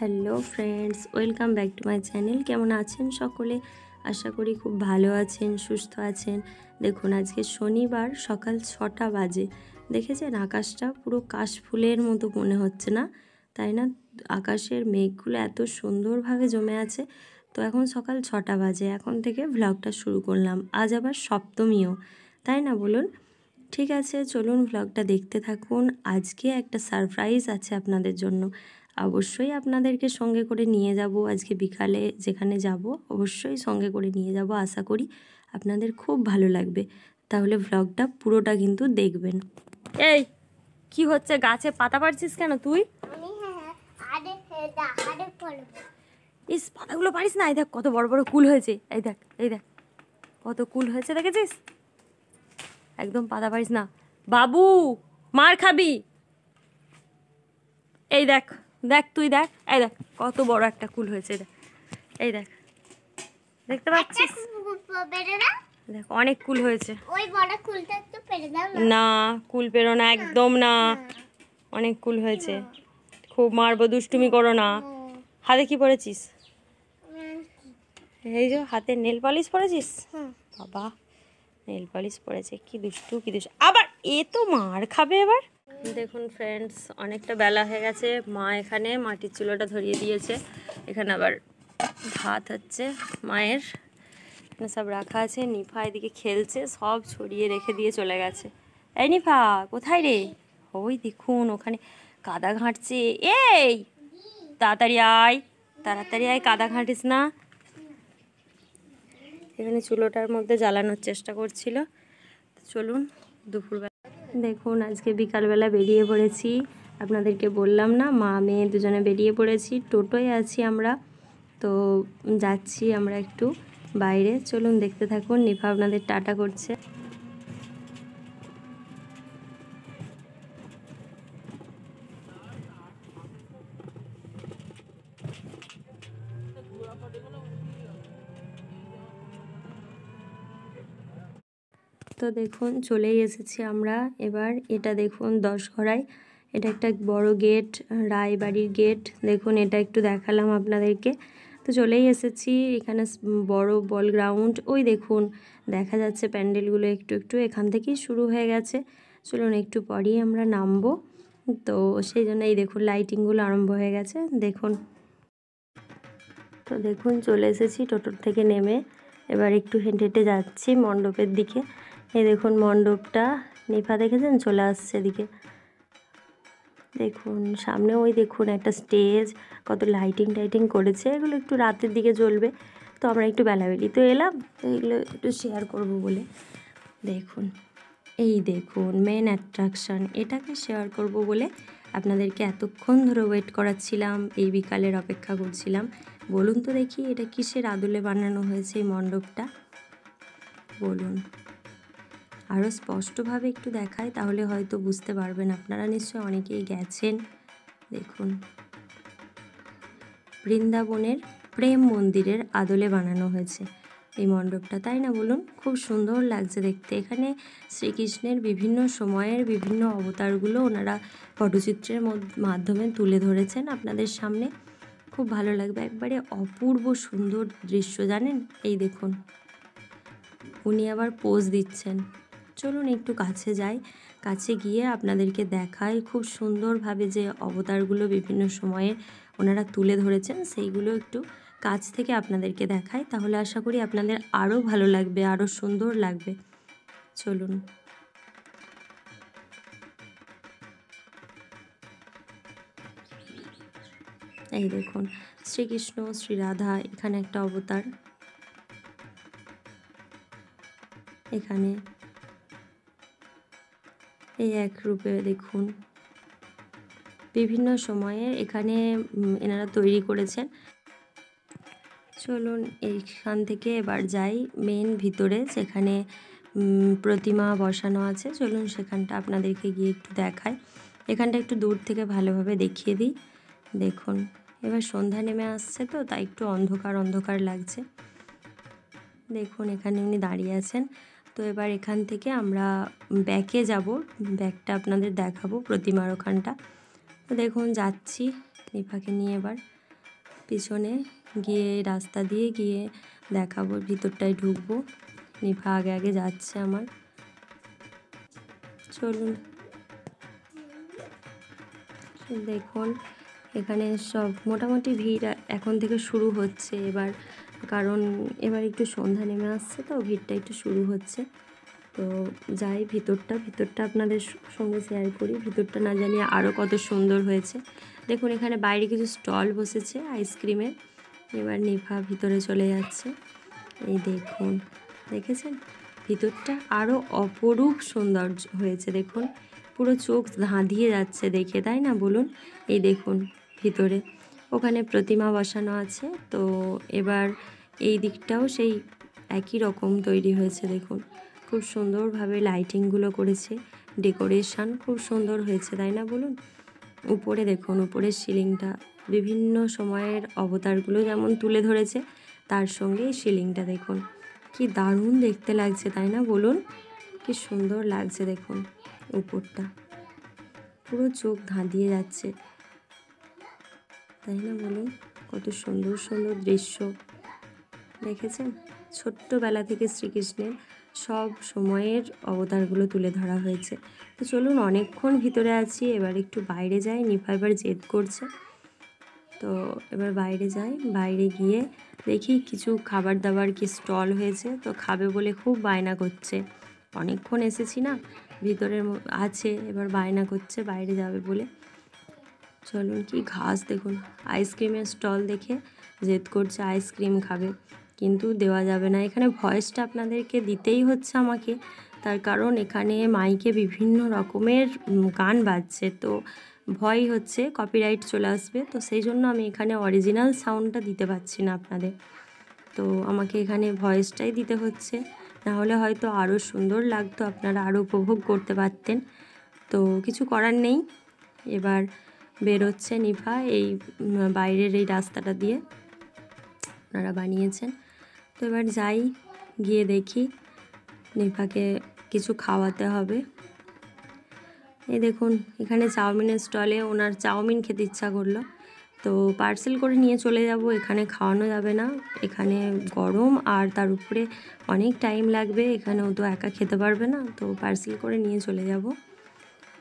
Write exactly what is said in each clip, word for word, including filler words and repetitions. Hello friends welcome back to my channel केमन आছেন সকলে आशा करी खूब ভালো আছেন সুস্থ আছেন। দেখুন আজকে শনিবার সকাল ছটা বাজে। দেখেছেন আকাশটা পুরো কাশফুলের মতো মনে হচ্ছে না, তাই না? আকাশের মেঘগুলো এত সুন্দরভাবে জমে আছে। তো এখন সকাল ছটা বাজে, এখন থেকে ব্লগটা শুরু করলাম। আজ আবার সপ্তমীও, তাই না বলুন? ঠিক আছে চলুন ব্লগটা দেখতে থাকুন। আজকে একটা সারপ্রাইজ আছে আপনাদের জন্য, অবশ্যই আপনাদেরকে সঙ্গে করে নিয়ে যাব। আজকে বিকালে যেখানে যাব অবশ্যই সঙ্গে করে নিয়ে যাব, আশা করি আপনাদের খুব ভালো লাগবে। তাহলে ব্লগটা পুরোটা কিন্তু দেখবেন। এই কি হচ্ছে, গাছে পাতা পাড়ছিস কেন তুই? আমি হ্যাঁ আড়ে ফেদা আড়ে পড়ো। এই পাতাগুলো পাড়িস না, এই দেখ কত বড় বড় কুল হয়েছে, এই দেখ এই দেখ কত কুল হয়েছে দেখেছিস? একদম পাতা পাড়িস না বাবু, মার খাবি। এই দেখ দেখ তুই দেখ, এই দেখ কত বড় একটা কুল হয়েছে, এই দেখ দেখতে পাচ্ছিস? দেখ অনেক কুল হয়েছে। ওই বড় কুলটা একটু পেড়ে দাও না। না কুল পেড়ো না, একদম না, অনেক কুল হয়েছে। খুব মারবো, দুষ্টুমি করো না। হাতে কি পরেছিস? এই যে হাতে নেল পলিশ পরেছিস। বাবা নেল পলিশ পরেছে, কি দুষ্টু কি দুষ্টু, আবার এ তো মার খাবে। এবার দেখুন ফ্রেন্ডস অনেকটা বেলা হয়ে গেছে, মা এখানে মাটির চুলোটা ধরিয়ে দিয়েছে। এখানে আবার ভাত হচ্ছে মায়ের, এখানে সব রাখা আছে। নিফা এদিকে খেলছে, সব ছড়িয়ে রেখে দিয়ে চলে গেছে। এই নিফা কোথায় রে? ওই দেখুন ওখানে কাদা ঘাঁটছে। এই তাড়াতাড়ি আয়, তাড়াতাড়ি আয়, কাদা ঘাঁটিস না। এখানে চুলোটার মধ্যে জ্বালানোর চেষ্টা করছিল। চলুন দুপুরবেলা দেখুন আজকে বিকালবেলা বেরিয়ে পড়েছি, আপনাদেরকে বললাম না মা মেয়ে দুজনে বেরিয়ে পড়েছি। টোটোয় আছি আমরা, তো যাচ্ছি আমরা একটু বাইরে, চলুন দেখতে থাকুন। নিফা আপনাদের টাটা করছে। তো দেখুন চলেই এসেছি আমরা। এবার এটা দেখুন দশঘরায়, এটা একটা বড় গেট, রায়বাড়ির গেট। দেখুন এটা একটু দেখালাম আপনাদেরকে। তো চলেই এসেছি, এখানে বড় বল গ্রাউন্ড, ওই দেখুন দেখা যাচ্ছে প্যান্ডেলগুলো একটু একটু এখান থেকেই শুরু হয়ে গেছে। চলুন একটু পরেই আমরা নামবো, তো সেই জন্য এই দেখুন লাইটিংগুলো আরম্ভ হয়ে গেছে দেখুন। তো দেখুন চলে এসেছি টোটোর থেকে নেমে, এবার একটু হেঁটে হেঁটে যাচ্ছি মণ্ডপের দিকে। এই দেখুন মণ্ডপটা, নিফা দেখেছেন চলে আসছে এদিকে। দেখুন সামনে ওই দেখুন একটা স্টেজ, কত লাইটিং টাইটিং করেছে। এগুলো একটু রাতের দিকে জ্বলবে, তো আমরা একটু বেলাবেলি তো এলাম, এগুলো একটু শেয়ার করব বলে। দেখুন এই দেখুন মেন অ্যাট্রাকশান, এটাকে শেয়ার করব বলে আপনাদেরকে এতক্ষণ ধরে ওয়েট করাচ্ছিলাম, এই বিকালের অপেক্ষা করছিলাম। বলুন তো দেখি এটা কিসের আদলে বানানো হয়েছে এই মণ্ডপটা, বলুন? আরও স্পষ্টভাবে একটু দেখায় তাহলে হয়তো বুঝতে পারবেন, আপনারা নিশ্চয়ই অনেকেই গেছেন। দেখুন বৃন্দাবনের প্রেম মন্দিরের আদলে বানানো হয়েছে এই মণ্ডপটা, তাই না বলুন? খুব সুন্দর লাগছে দেখতে। এখানে শ্রীকৃষ্ণের বিভিন্ন সময়ের বিভিন্ন অবতারগুলো ওনারা পটচিত্রের মাধ্যমে তুলে ধরেছেন আপনাদের সামনে, খুব ভালো লাগবে। একবারে অপূর্ব সুন্দর দৃশ্য জানেন। এই দেখুন উনি আবার পোজ দিচ্ছেন। চলুন একটু কাছে যাই, কাছে গিয়ে আপনাদেরকে দেখাই খুব সুন্দরভাবে যে অবতারগুলো বিভিন্ন সময়ে ওনারা তুলে ধরেছেন, সেইগুলো একটু কাছ থেকে আপনাদেরকে দেখাই, তাহলে আশা করি আপনাদের আরও ভালো লাগবে, আরও সুন্দর লাগবে। চলুন এই দেখুন শ্রীকৃষ্ণ শ্রী রাধা, এখানে একটা অবতার, এখানে এই এক রূপে দেখুন বিভিন্ন সময়ে এখানে এনারা তৈরি করেছেন। চলুন এইখান থেকে এবার যাই মেন ভিতরে, যেখানে প্রতিমা বসানো আছে। চলুন সেখানটা আপনাদেরকে গিয়ে একটু দেখাই, এখানটা একটু দূর থেকে ভালোভাবে দেখিয়ে দিই। দেখুন এবার সন্ধ্যা নেমে আসছে, তো তাই একটু অন্ধকার অন্ধকার লাগছে। দেখুন এখানে উনি দাঁড়িয়ে আছেন। তো এবার এখান থেকে আমরা ব্যাকে যাব, ব্যাকটা আপনাদের দেখাবো প্রতিমার ওখানটা। তো দেখুন যাচ্ছি নিফাকে নিয়ে, এবার পিছনে গিয়ে রাস্তা দিয়ে গিয়ে দেখাবো, ভিতরটায় ঢুকবো। নিভা আগে আগে যাচ্ছে আমার, চলুন। দেখুন এখানে সব মোটামুটি ভিড় এখন থেকে শুরু হচ্ছে এবার, কারণ এবার একটু সন্ধ্যা নেমে আসছে তো ভিড়টা একটু শুরু হচ্ছে। তো যাই ভিতরটা, ভিতরটা আপনাদের সঙ্গে শেয়ার করি। ভিতরটা না জানি আরও কত সুন্দর হয়েছে। দেখুন এখানে বাইরে কিছু স্টল বসেছে আইসক্রিমের। এবার নিভা ভিতরে চলে যাচ্ছে, এই দেখুন, দেখেছেন ভিতরটা আরও অপরূপ সৌন্দর্য হয়েছে। দেখুন পুরো চোখ ধাঁধিয়ে যাচ্ছে দেখে, তাই না বলুন? এই দেখুন ভিতরে ওখানে প্রতিমা বসানো আছে। তো এবার এই দিকটাও সেই একই রকম তৈরি হয়েছে। দেখুন খুব সুন্দরভাবে লাইটিংগুলো করেছে, ডেকোরেশন খুব সুন্দর হয়েছে, তাই না বলুন? উপরে দেখুন উপরের সিলিংটা বিভিন্ন সময়ের অবতারগুলো যেমন তুলে ধরেছে, তার সঙ্গে সিলিংটা দেখুন কি দারুণ দেখতে লাগছে, তাই না বলুন? কি সুন্দর লাগছে দেখুন উপরটা, পুরো চোখ ধাঁধিয়ে যাচ্ছে, তাই না বলুন? কত সুন্দর সুন্দর দৃশ্য দেখেছেন। ছোট্টবেলা থেকে শ্রীকৃষ্ণের সব সময়ের অবতারগুলো তুলে ধরা হয়েছে। তো চলুন অনেকক্ষণ ভিতরে আছি, এবার একটু বাইরে যাই। নিভা এবার জেদ করছে, তো এবার বাইরে যাই। বাইরে গিয়ে দেখি কিছু খাবার দাবার কি স্টল হয়েছে, তো খাবে বলে খুব বায়না করছে। অনেকক্ষণ এসেছি না, ভিতরে আছে, এবার বায়না করছে বাইরে যাবে বলে। চলুন কি ঘাস দেখুন, আইসক্রিমের স্টল দেখে জেদ করছে আইসক্রিম খাবে, কিন্তু দেওয়া যাবে না। এখানে ভয়েসটা আপনাদেরকে দিতেই হচ্ছে আমাকে, তার কারণ এখানে মাইকে বিভিন্ন রকমের গান বাজছে, তো ভয় হচ্ছে কপিরাইট চলে আসবে। তো সেই জন্য আমি এখানে অরিজিনাল সাউন্ডটা দিতে পারছি না আপনাদের, তো আমাকে এখানে ভয়েসটাই দিতে হচ্ছে, নাহলে হয়তো আরও সুন্দর লাগতো, আপনারা আরও উপভোগ করতে পারতেন। তো কিছু করার নেই, এবার বেরোচ্ছে নিভা এই বাইরের এই রাস্তাটা দিয়ে আপনারা বানিয়েছেন। তো এবার যাই, গিয়ে দেখি নিভাকে কিছু খাওয়াতে হবে। এই দেখুন এখানে চাউমিনের স্টলে ওনার চাউমিন খেতে ইচ্ছা করলো, তো পার্সেল করে নিয়ে চলে যাব, এখানে খাওয়ানো যাবে না, এখানে গরম আর তার উপরে অনেক টাইম লাগবে, এখানেও তো একা খেতে পারবে না, তো পার্সেল করে নিয়ে চলে যাব।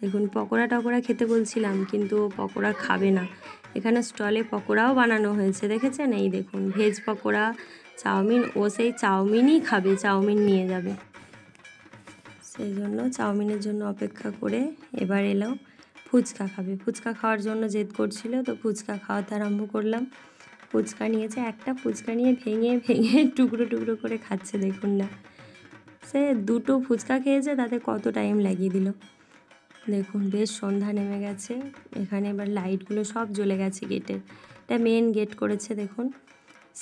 দেখুন পকোড়া টকোড়া খেতে বলছিলাম, কিন্তু পকোড়া খাবে না। এখানে স্টলে পকোড়াও বানানো হয়েছে দেখেছেন, এই দেখুন ভেজ পকোড়া, চাউমিন, ও সেই চাউমিনই খাবে, চাউমিন নিয়ে যাবে, সেই জন্য চাউমিনের জন্য অপেক্ষা করে এবার এলো। ফুচকা খাবে, ফুচকা খাওয়ার জন্য জেদ করছিল, তো ফুচকা খাওয়াতে আরম্ভ করলাম। ফুচকা নিয়েছে একটা, ফুচকা নিয়ে ভেঙে ভেঙে টুকরো টুকরো করে খাচ্ছে, দেখুন না সে দুটো ফুচকা খেয়েছে তাতে কত টাইম লাগিয়ে দিল। দেখুন বেশ সন্ধ্যা নেমে গেছে, এখানে এবার লাইটগুলো সব জ্বলে গেছে গেটের, এটা মেন গেট করেছে দেখুন,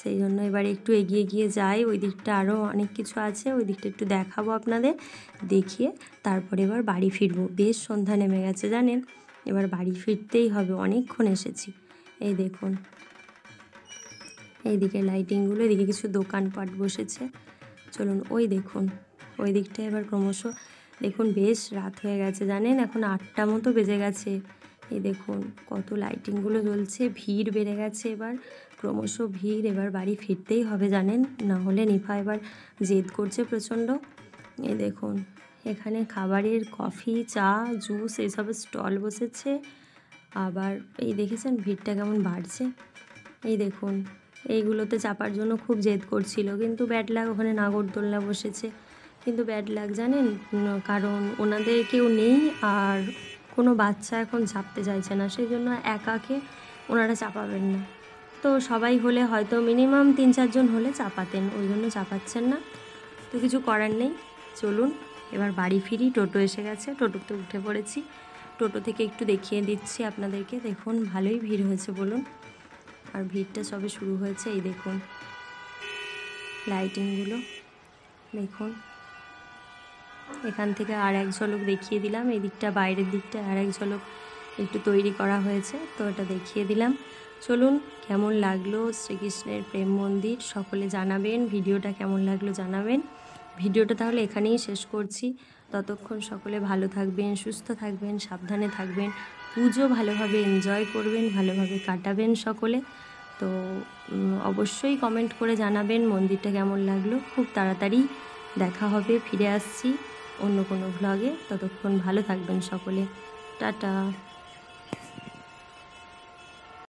সেই জন্য এবার একটু এগিয়ে গিয়ে যাই। ওই দিকটা আরও অনেক কিছু আছে, ওই দিকটা একটু দেখাবো আপনাদের, দেখিয়ে তারপরে এবার বাড়ি ফিরবো। বেশ সন্ধ্যা নেমে গেছে জানেন, এবার বাড়ি ফিরতেই হবে, অনেকক্ষণ এসেছি। এই দেখুন এইদিকে লাইটিংগুলো, এদিকে কিছু দোকানপাট বসেছে। চলুন ওই দেখুন ওই দিকটা এবার ক্রমশ দেখুন বেশ রাত হয়ে গেছে জানেন, এখন আটটা মতো বেজে গেছে। এই দেখুন কত লাইটিংগুলো জ্বলছে, ভিড় বেড়ে গেছে এবার ক্রমশ ভিড়, এবার বাড়ি ফিরতেই হবে জানেন, না হলে নিভা এবার জেদ করছে প্রচণ্ড। এই দেখুন এখানে খাবারের কফি, চা, জুস এইসবের স্টল বসেছে। আবার এই দেখেছেন ভিড়টা কেমন বাড়ছে, এই দেখুন এইগুলোতে চাপার জন্য খুব জেদ করছিল, কিন্তু ব্যাড লাগ, ওখানে নাগরদোলনা বসেছে, কিন্তু ব্যাড লাগ জানেন, কারণ ওনাদের কেউ নেই আর কোনো বাচ্চা এখন চাপতে চাইছে না, সেই জন্য একাকে ওনারা চাপাবেন না, তো সবাই হলে হয়তো মিনিমাম তিন চারজন হলে চাপাতেন, ওই জন্য চাপাচ্ছেন না। তো কিছু করার নেই, চলুন এবার বাড়ি ফিরি। টোটো এসে গেছে, টোটোতে উঠে পড়েছি, টোটো থেকে একটু দেখিয়ে দিচ্ছি আপনাদেরকে। দেখুন ভালোই ভিড় হয়েছে বলুন, আর ভিড়টা সবে শুরু হয়েছে। এই দেখুন লাইটিংগুলো দেখুন, এখান থেকে আর এক ঝলক দেখিয়ে দিলাম, এই দিকটা বাইরের দিকটা আর এক ঝলক একটু তৈরি করা হয়েছে, তো এটা দেখিয়ে দিলাম। চলুন কেমন লাগলো শ্রীকৃষ্ণের প্রেম মন্দির সকলে জানাবেন, ভিডিওটা কেমন লাগলো জানাবেন। ভিডিওটা তাহলে এখানেই শেষ করছি, ততক্ষণ সকলে ভালো থাকবেন, সুস্থ থাকবেন, সাবধানে থাকবেন, পুজো ভালোভাবে এনজয় করবেন, ভালোভাবে কাটাবেন সকলে। तो अवश्य कमेंट कर जानाबेन मंदिरटा केमन लागलो। खूब ताड़ाताड़ी देखा होबे, फिरे आसछि अन्य कोनो ब्लगे। ततक्षण भालो थाकबेन सकले, टाटा।